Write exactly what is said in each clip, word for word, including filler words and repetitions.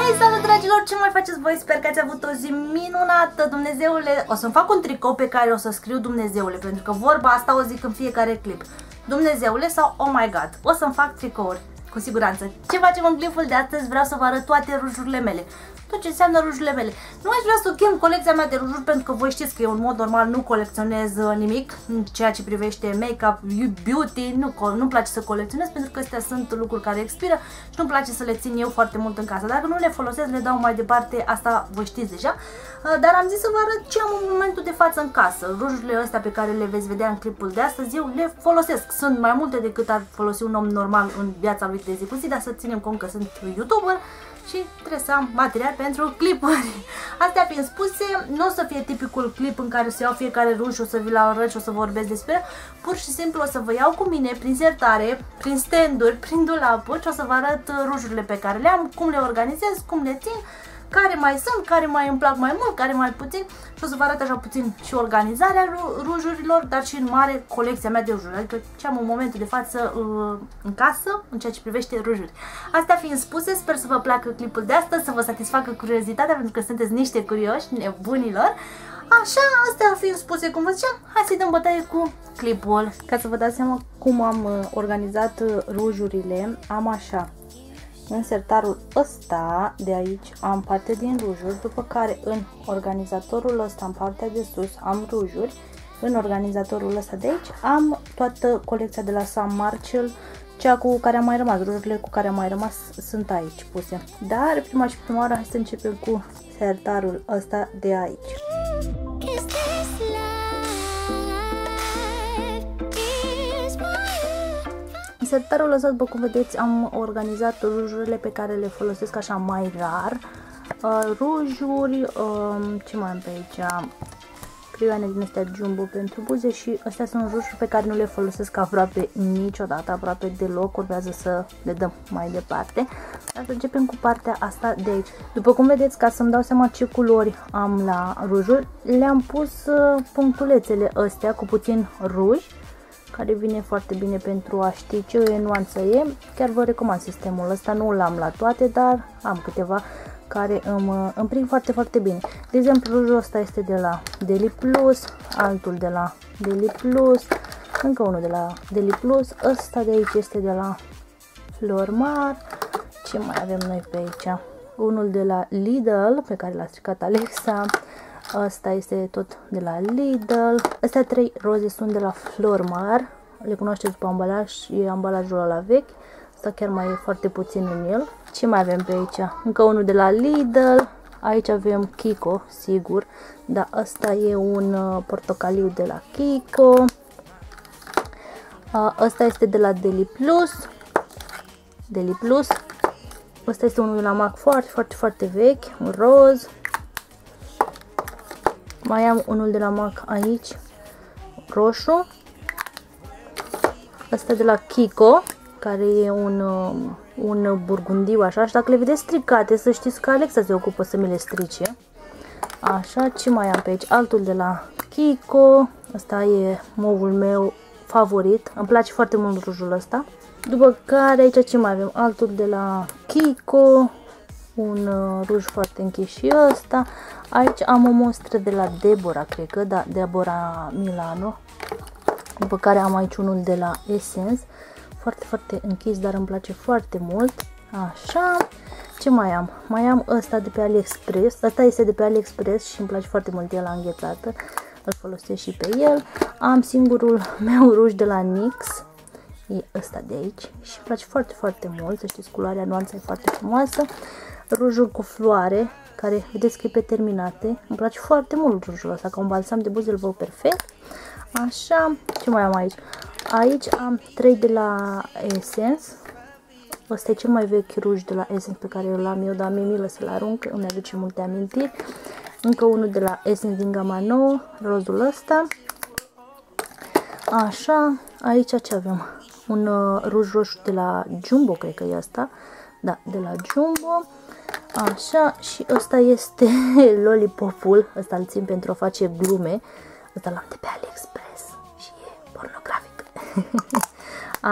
Hei, salut dragilor! Ce mai faceți voi? Sper că ați avut o zi minunată, Dumnezeule! O să-mi fac un tricou pe care o să scriu Dumnezeule, pentru că vorba asta o zic în fiecare clip. Dumnezeule sau oh my god! O să-mi fac tricouri, cu siguranță. Ce facem în clipul de astăzi? Vreau să vă arăt toate rujurile mele. Tot ce înseamnă rujurile mele. Nu aș vrea să chem colecția mea de rujuri, pentru că voi știți că eu în mod normal nu colecționez nimic în ceea ce privește make-up, beauty, nu, nu-mi place să colecționez, pentru că astea sunt lucruri care expiră și nu-mi place să le țin eu foarte mult în casă. Dacă nu le folosesc, le dau mai departe, asta voi știți deja. Dar am zis să vă arăt ce am în momentul de față în casă. Rujurile astea pe care le veți vedea în clipul de astăzi, eu le folosesc. Sunt mai multe decât ar folosi un om normal în viața lui de zi cu zi, dar să ținem cont că sunt youtuber și trebuie să am material pentru clipuri. Astea fiind spuse, nu o să fie tipicul clip în care să iau fiecare ruj și o să vi-l arăt și o să vorbesc despre. Pur și simplu o să vă iau cu mine prin sertare, prin stand-uri, prin dulapuri și o să vă arăt rujurile pe care le am, cum le organizez, cum le țin, care mai sunt, care mai îmi plac mai mult, care mai puțin. Și o să vă arăt așa puțin și organizarea rujurilor, dar și în mare colecția mea de rujuri, adică ce am în momentul de față în casă, în ceea ce privește rujuri. Astea fiind spuse, sper să vă placă clipul de astăzi, să vă satisfacă curiozitatea, pentru că sunteți niște curioși, nebunilor. Așa, astea fiind spuse, cum vă ziceam, hai să-i dăm bătaie cu clipul. Ca să vă dați seama cum am organizat rujurile, am așa. În sertarul ăsta de aici am parte din rujuri, după care în organizatorul ăsta, în partea de sus, am rujuri. În organizatorul ăsta de aici am toată colecția de la Sam Marshall, cea cu care am mai rămas, rujurile cu care am mai rămas sunt aici puse. Dar prima și prima oară hai să începem cu sertarul ăsta de aici. În sertarul ăsta, după cum vedeți, am organizat rujurile pe care le folosesc așa mai rar. Uh, rujuri, uh, ce mai am pe aici? Prioane din astea Jumbo pentru buze și astea sunt rujuri pe care nu le folosesc aproape niciodată, aproape deloc, urmează să le dăm mai departe. Dar să începem cu partea asta de aici. După cum vedeți, ca să-mi dau seama ce culori am la rujuri, le-am pus punctulețele astea cu puțin ruj, care vine foarte bine pentru a ști ce nuanță e. Chiar vă recomand sistemul ăsta, nu l-am la toate, dar am câteva care îmi, îmi prind foarte, foarte bine. De exemplu, rujul ăsta este de la DeliPlus, altul de la DeliPlus, încă unul de la DeliPlus, ăsta de aici este de la Flormar, ce mai avem noi pe aici? Unul de la Lidl, pe care l-a stricat Alexa. Asta este tot de la Lidl. Astea trei roze sunt de la Flormar. Le cunoașteți după ambalaj, e ambalajul ăla vechi. Asta chiar mai e foarte puțin în el. Ce mai avem pe aici? Încă unul de la Lidl. Aici avem Kiko, sigur. Dar asta e un portocaliu de la Kiko. Asta este de la DeliPlus. DeliPlus. Asta este unul de la MAC foarte, foarte, foarte vechi. Un roz. Mai am unul de la MAC aici, roșu. Asta de la Kiko, care e un, un burgundiu așa. Și dacă le vedeți stricate, să știți că Alexa se ocupă să mi le strice. Așa, ce mai am pe aici? Altul de la Kiko. Asta e movul meu favorit. Îmi place foarte mult rujul ăsta. După care aici ce mai avem? Altul de la Kiko. Un ruj foarte închis și ăsta. Aici am o mostră de la Deborah, cred că, da, Deborah Milano. După care am aici unul de la Essence. Foarte, foarte închis, dar îmi place foarte mult. Așa. Ce mai am? Mai am ăsta de pe Aliexpress. Ăsta este de pe Aliexpress și îmi place foarte mult el înghețată. Îl folosesc și pe el. Am singurul meu ruj de la Nix. E ăsta de aici și îmi place foarte, foarte mult. Să știți, culoarea, nuanța e foarte frumoasă. Rujul cu floare, care vedeți că e pe terminate. Îmi place foarte mult rujul ăsta, ca un balsam de buze, îl văd perfect. Așa, ce mai am aici? Aici am trei de la Essence. Ăsta e cel mai vechi ruj de la Essence pe care îl am eu, dar mi-e milă să-l arunc, îmi aduce multe amintiri. Încă unul de la Essence din gama nouă, rozul ăsta. Așa, aici ce avem? Un uh, ruj roșu de la Jumbo, cred că e asta. Da, de la Jumbo. Așa, și ăsta este lollipopul. Ăsta îl țin pentru a face glume. Ăsta l-am de pe Aliexpress și e pornografic.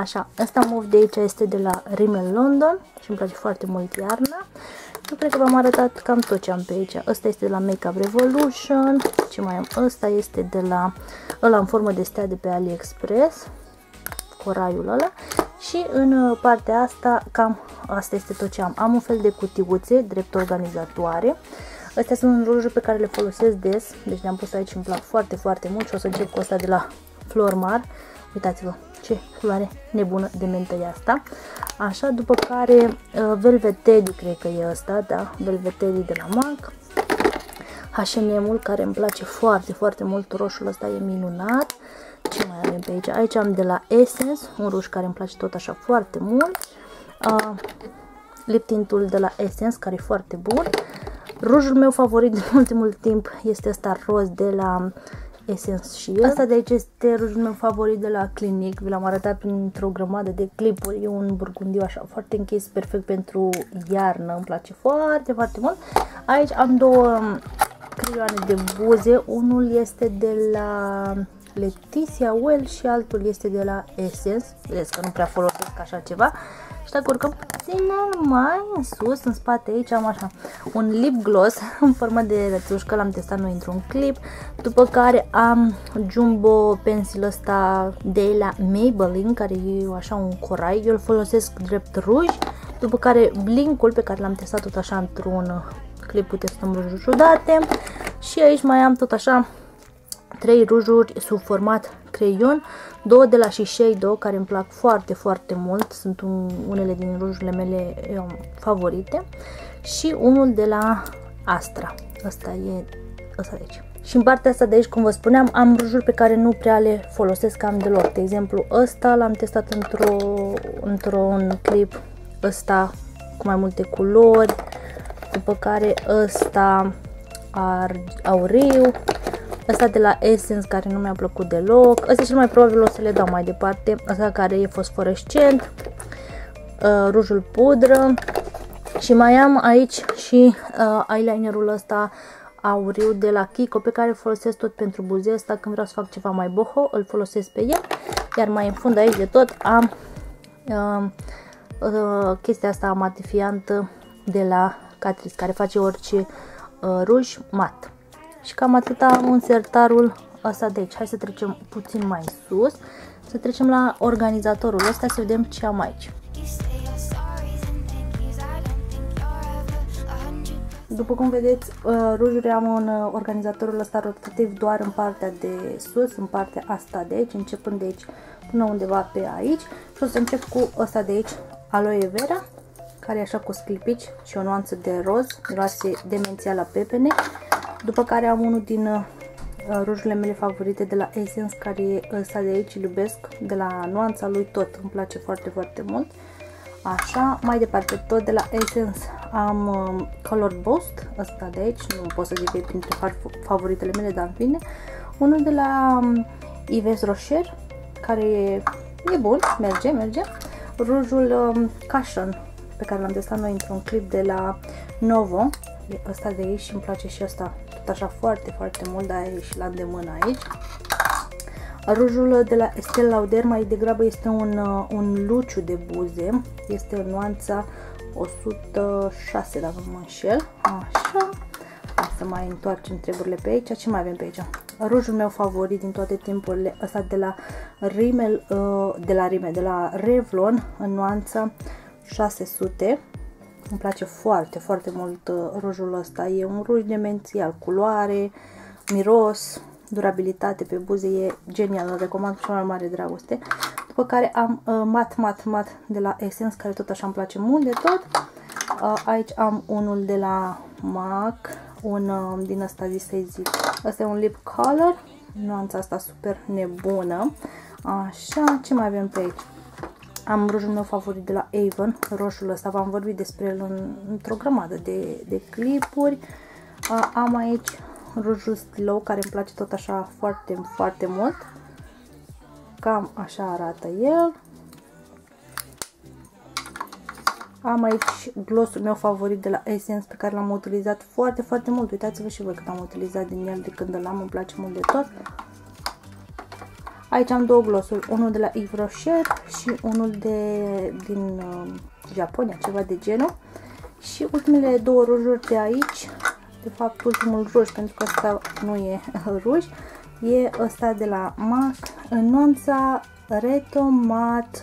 Așa, ăsta move de aici este de la Rimmel London și îmi place foarte mult iarna. Eu cred că v-am arătat cam tot ce am pe aici. Ăsta este de la Make-up Revolution. Ce mai am? Ăsta este de la, ăla în formă de stea de pe Aliexpress, coraiul ăla. Și în partea asta, cam asta este tot ce am. Am un fel de cutiuțe drept organizatoare. Astea sunt rujuri pe care le folosesc des, deci le-am pus aici, îmi plac foarte, foarte mult și o să încep cu asta de la Flormar. Uitați-vă ce floare nebună de mentă e asta. Așa, după care Velvet Teddy, cred că e asta, da, Velvet Teddy de la Mank. H and M-ul care îmi place foarte, foarte mult, roșul ăsta e minunat. Ce mai avem pe aici? Aici am de la Essence, un ruj care îmi place tot așa foarte mult. Uh, lip tint-ul de la Essence, care e foarte bun. Rujul meu favorit de ultimul timp este ăsta roz de la Essence și ăsta de aici este rujul meu favorit de la Clinic. Vi l-am arătat printr-o grămadă de clipuri. E un burgundiu așa foarte închis, perfect pentru iarnă. Îmi place foarte, foarte mult. Aici am două creioane de buze. Unul este de la Leticia Well și altul este de la Essence. Vedeți că nu prea folosesc așa ceva. Și dacă urcăm puțin mai în sus, în spate aici am așa un lip gloss în formă de rățușcă, l-am testat noi într-un clip. După care am Jumbo pencil ăsta de la Maybelline, care e așa un corai, eu îl folosesc drept ruj. După care blinkul pe care l-am testat tot așa într-un clip, puteți să-mi rujuri ciudate. Și aici mai am tot așa trei rujuri sub format creion, două de la Shake care îmi plac foarte, foarte mult, sunt un, unele din rujurile mele eu, favorite, și unul de la Astra, asta e ăsta de aici. Și în partea asta de aici, cum vă spuneam, am rujuri pe care nu prea le folosesc cam deloc. De exemplu, ăsta l-am testat într-o într-un clip, ăsta cu mai multe culori, după care ăsta auriu. Ăsta de la Essence care nu mi-a plăcut deloc. Ăsta cel mai probabil o să le dau mai departe. Ăsta care e fosforescent. Rujul pudră. Și mai am aici și eyelinerul ăsta auriu de la Kiko pe care îl folosesc tot pentru buze. Ăsta când vreau să fac ceva mai boho îl folosesc pe el. Iar mai în fund aici de tot am chestia asta matifiantă de la Catrice care face orice ruj mat. Și cam atât am în sertarul ăsta de aici. Hai să trecem puțin mai sus, să trecem la organizatorul ăsta, să vedem ce am aici. După cum vedeți, rujurile am în organizatorul ăsta rotativ doar în partea de sus, în partea asta de aici, începând de aici până undeva pe aici. Și o să încep cu ăsta de aici, aloe vera, care e așa cu sclipici și o nuanță de roz, miroase demențial la pepene. După care am unul din uh, rujurile mele favorite de la Essence, care e ăsta de aici, îl iubesc, de la nuanța lui tot, îmi place foarte, foarte mult. Așa, mai departe, tot de la Essence am um, Color Boost, ăsta de aici, nu pot să zic că e printre favoritele mele, dar bine. Unul de la um, Yves Rocher, care e, e bun, merge, merge. Rujul um, Cushion, pe care l-am testat noi într-un clip de la Novo. E ăsta de aici și îmi place și ăsta tot așa foarte, foarte mult, dar e și la îndemână aici. Rujul de la Estée Lauder mai degrabă este un, un luciu de buze, este nuanța o sută șase, dacă mă înșel. Așa, hai să mai întoarcem treburile pe aici. Ce mai avem pe aici? Rujul meu favorit din toate timpurile, ăsta de la Rimmel, de la Rimmel, de la Revlon, în nuanța șase sute. Îmi place foarte, foarte mult rujul ăsta, e un ruj demențial, culoare, miros, durabilitate pe buze, e genial, îl recomand cu cea mai mare dragoste. După care am uh, mat, mat, mat de la Essence, care tot așa îmi place mult de tot. Uh, aici am unul de la M A C, un uh, din ăsta zi să-i zic, ăsta e un lip color, nuanța asta super nebună. Așa, ce mai avem pe aici? Am rujul meu favorit de la Avon, roșul ăsta, v-am vorbit despre el în, într-o grămadă de, de clipuri. A, am aici rujul Slow, care îmi place tot așa foarte, foarte mult. Cam așa arată el. Am aici glossul meu favorit de la Essence, pe care l-am utilizat foarte, foarte mult. Uitați-vă și voi cât am utilizat din el de când îl am, îmi place mult de tot. Aici am două glosuri, unul de la Yves Rocher și unul de, din uh, Japonia, ceva de genul. Și ultimele două rujuri de aici, de fapt ultimul ruj, pentru că asta nu e ruj, e ăsta de la MAC, în nuanța Retomat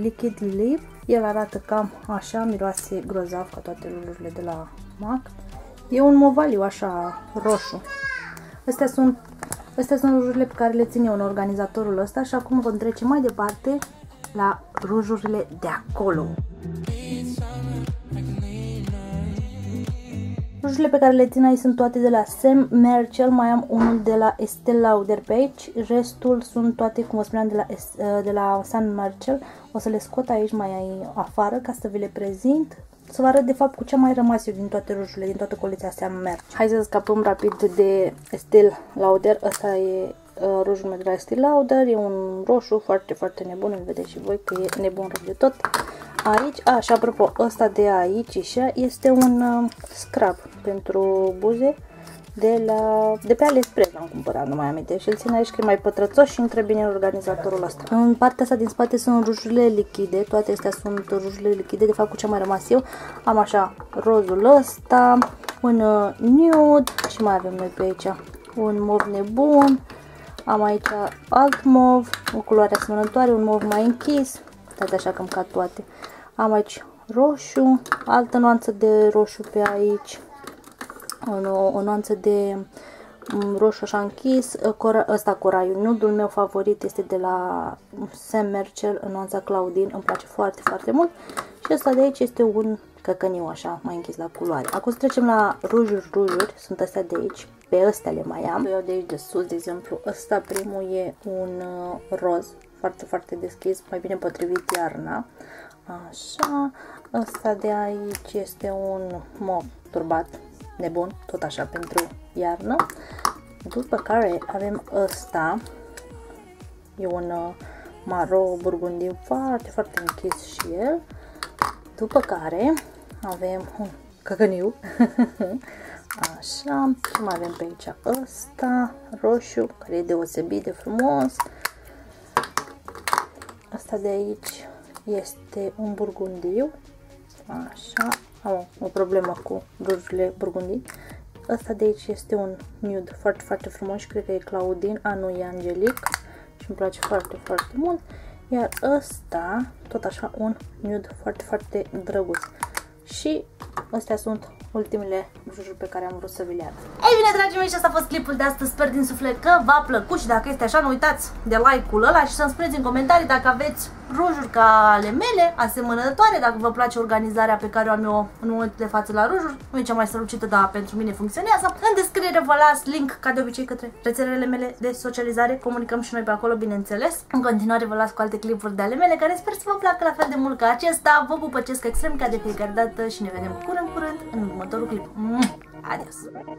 Liquid Lip. El arată cam așa, miroase grozav ca toate rujurile de la MAC. E un movaliu așa, roșu. Astea sunt, astea sunt rujurile pe care le țin eu în organizatorul ăsta și acum vom trece mai departe la rujurile de acolo. Rujurile pe care le țin aici sunt toate de la Sam Marshall, mai am unul de la Estée Lauder pe aici, restul sunt toate, cum vă spuneam, de la, de la Sam Marshall. O să le scot aici mai afară ca să vi le prezint, să vă arăt de fapt cu ce am mai rămas eu din toate rujurile, din toată colecția Sam Marshall. Hai să scapăm rapid de Estée Lauder, ăsta e uh, rujul meu de la Estée Lauder, e un roșu foarte, foarte nebun, îl vedeți și voi că e nebun rău de tot. Aici, a, și apropo, ăsta de aici așa, este un uh, scrub pentru buze de, la, de pe Aliexpress l-am cumpărat, nu mai aminte, și îl țin aici că e mai pătrățos și intră bine în organizatorul ăsta. În partea asta din spate sunt rujurile lichide, toate astea sunt rujurile lichide, de fapt cu ce am mai rămas eu, am așa rozul ăsta, un uh, nude și mai avem noi pe aici un mov nebun, am aici alt mov, o culoare asemănătoare, un mov mai închis. Așa că-mi cad toate. Am aici roșu, altă nuanță de roșu pe aici, o, o nuanță de roșu așa închis, Cora, ăsta coraiul, nudul meu favorit este de la Sam Marshall în nuanța Claudine, îmi place foarte, foarte mult și ăsta de aici este un căcăniu așa, mai închis la culoare. Acum să trecem la rujuri, rujuri, sunt astea de aici, pe astea le mai am. Eu de aici de sus, de exemplu, ăsta primul e un roz, foarte, foarte deschis, mai bine potrivit iarna. Așa, ăsta de aici este un mov turbat, nebun, tot așa pentru iarnă. După care avem ăsta, e un maro burgundiu foarte, foarte închis și el. După care avem un căcăniu, așa, și mai avem pe aici ăsta, roșu, care e deosebit de frumos. Asta de aici este un burgundiu, așa, am o problemă cu rujurile burgundii. Asta de aici este un nude foarte, foarte frumos și cred că e Claudine, a, nu, e Angelic și îmi place foarte, foarte mult. Iar ăsta, tot așa, un nude foarte, foarte drăguț. Și astea sunt ultimele rujuri pe care am vrut să vi le arăt. Ei bine, dragii mei, și asta a fost clipul de astăzi. Sper din suflet că v-a plăcut și dacă este așa, nu uitați de like-ul ăla și să-mi spuneți în comentarii dacă aveți rujuri ca ale mele, asemănătoare, dacă vă place organizarea pe care o am eu în momentul de față la rujuri. Nu e cea mai strălucită, dar pentru mine funcționează. În descriere vă las link, ca de obicei, către rețelele mele de socializare. Comunicăm și noi pe acolo, bineînțeles. În continuare vă las cu alte clipuri de ale mele, care sper să vă placă la fel de mult ca acesta. Vă pupăcesc extrem ca de fiecare dată și ne vedem curând, curând, în următorul clip. Adios!